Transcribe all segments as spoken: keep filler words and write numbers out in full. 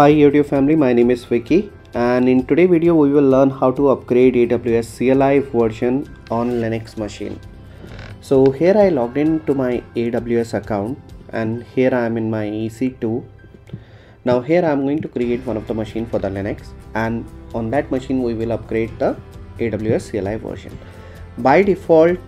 Hi YouTube family, my name is Vicky, and in today's video we will learn how to upgrade A W S C L I version on Linux machine. So here I logged in to my A W S account and here I am in my E C two. Now here I am going to create one of the machine for the Linux, and on that machine we will upgrade the A W S C L I version. By default,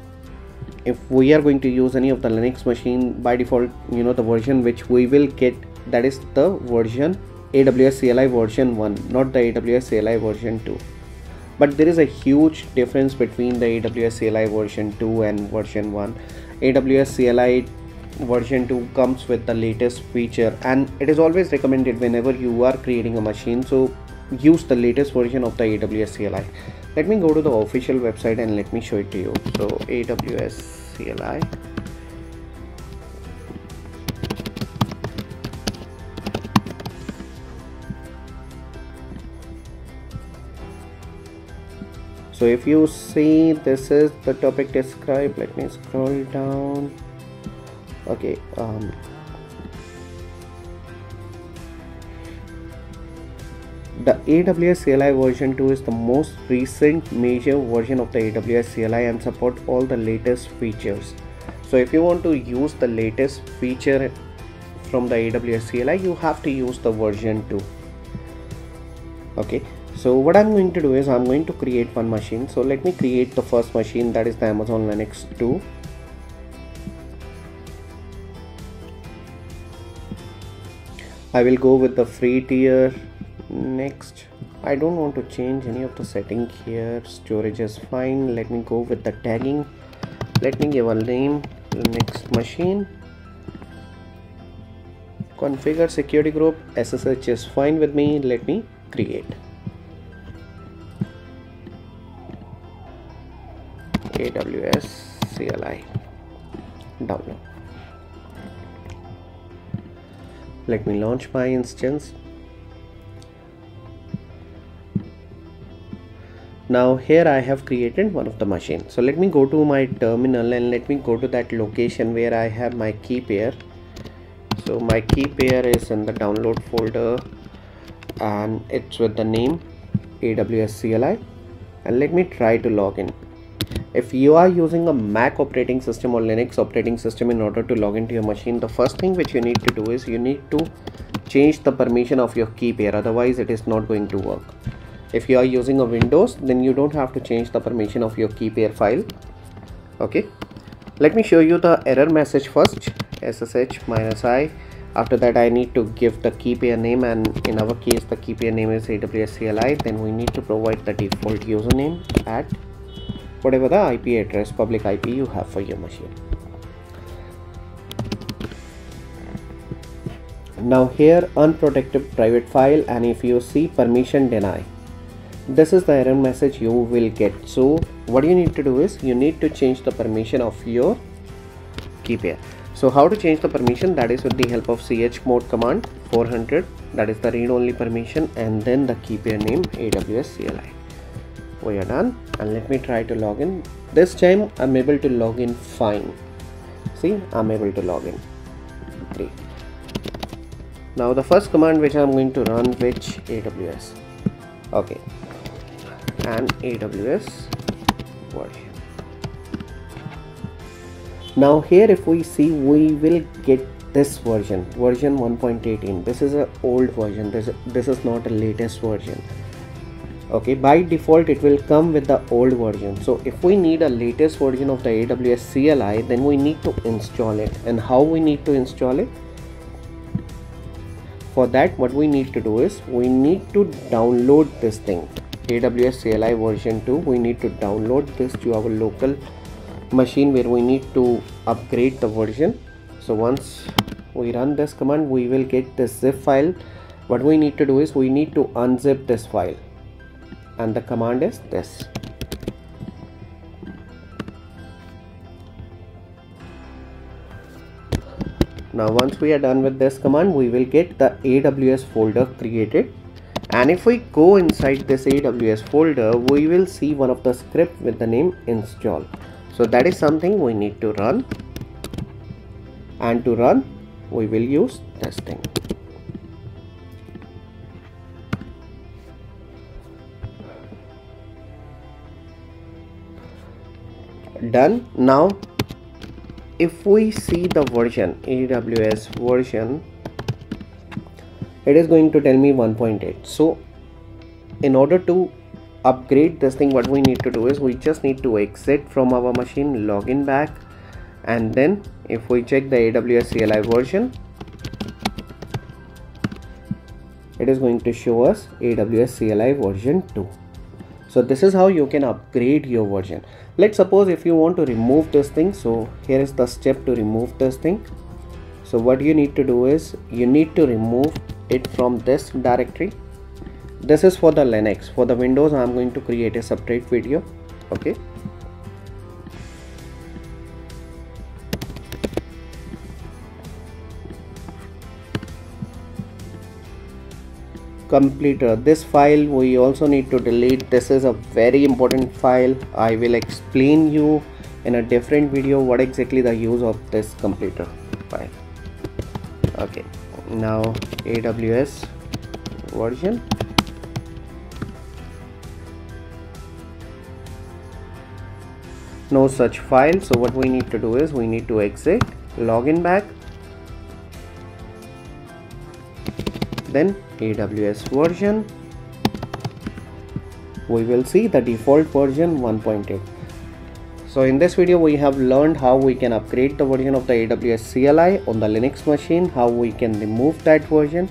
if we are going to use any of the Linux machine, by default, you know, the version which we will get, that is the version A W S C L I version one, not the A W S C L I version two. But there is a huge difference between the A W S C L I version two and version one. A W S C L I version two comes with the latest feature, and it is always recommended whenever you are creating a machine, so use the latest version of the A W S C L I. Let me go to the official website and let me show it to you. So A W S C L I, so if you see, this is the topic described. Let me scroll down. Okay, um, the A W S C L I version two is the most recent major version of the A W S C L I and support all the latest features. So if you want to use the latest feature from the A W S C L I, you have to use the version two. Okay, so what I'm going to do is I'm going to create one machine. So let me create the first machine, that is the Amazon Linux two. I will go with the free tier. Next, I don't want to change any of the setting here. Storage is fine. Let me go with the tagging. Let me give a name, Linux machine. Configure security group, S S H is fine with me. Let me create A W S C L I download. Let me launch my instance. Now here I have created one of the machine. So let me go to my terminal and let me go to that location where I have my key pair. So my key pair is in the download folder and it's with the name A W S C L I, and let me try to log in. If you are using a Mac operating system or Linux operating system, in order to log into your machine, the first thing which you need to do is you need to change the permission of your key pair, otherwise it is not going to work. If you are using a Windows, then you don't have to change the permission of your key pair file. Okay, let me show you the error message first. S S H minus I. After that I need to give the key pair name, and in our case the key pair name is A W S C L I. Then we need to provide the default username at whatever the I P address, public I P you have for your machine. Now here, unprotected private file, and if you see permission deny, this is the error message you will get. So what you need to do is you need to change the permission of your key pair. So how to change the permission? That is with the help of chmod command four hundred, that is the read only permission, and then the key pair name A W S C L I. We are done, and let me try to log in. This time I'm able to log in fine. See, I'm able to log in. Great. Now the first command which I'm going to run, which A W S, okay, and A W S version. Now here if we see, we will get this version, version one point eighteen. This is an old version. This this is not a latest version. Okay, by default it will come with the old version. So if we need a latest version of the A W S C L I, then we need to install it. And how we need to install it? For that, what we need to do is we need to download this thing, A W S C L I version two. We need to download this to our local machine where we need to upgrade the version. So once we run this command, we will get this zip file. What we need to do is we need to unzip this file, and the command is this. Now once we are done with this command, we will get the A W S folder created, and if we go inside this A W S folder, we will see one of the script with the name install. So that is something we need to run, and to run we will use this thing. done. Now if we see the version, A W S version, it is going to tell me one point eight. So in order to upgrade this thing, what we need to do is we just need to exit from our machine, login back, and then if we check the A W S C L I version, it is going to show us A W S C L I version two. So this is how you can upgrade your version. Let's suppose if you want to remove this thing, so here is the step to remove this thing. So what you need to do is you need to remove it from this directory. This is for the Linux. For the Windows, I'm going to create a separate video. Okay. Completer, this file we also need to delete. This is a very important file. I will explain you in a different video what exactly the use of this completer file. Okay, now A W S version. No such file. So what we need to do is we need to exit, login back, then A W S version. We will see the default version one point eight. So in this video we have learned how we can upgrade the version of the A W S C L I on the Linux machine, how we can remove that version,